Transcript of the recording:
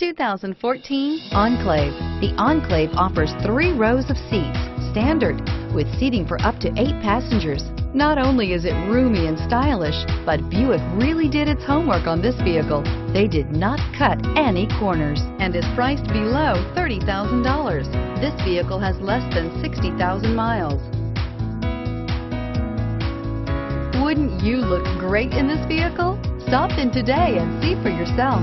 2014 Enclave. The Enclave offers 3 rows of seats, standard, with seating for up to 8 passengers. Not only is it roomy and stylish, but Buick really did its homework on this vehicle. They did not cut any corners and is priced below $30,000. This vehicle has less than 60,000 miles. Wouldn't you look great in this vehicle? Stop in today and see for yourself.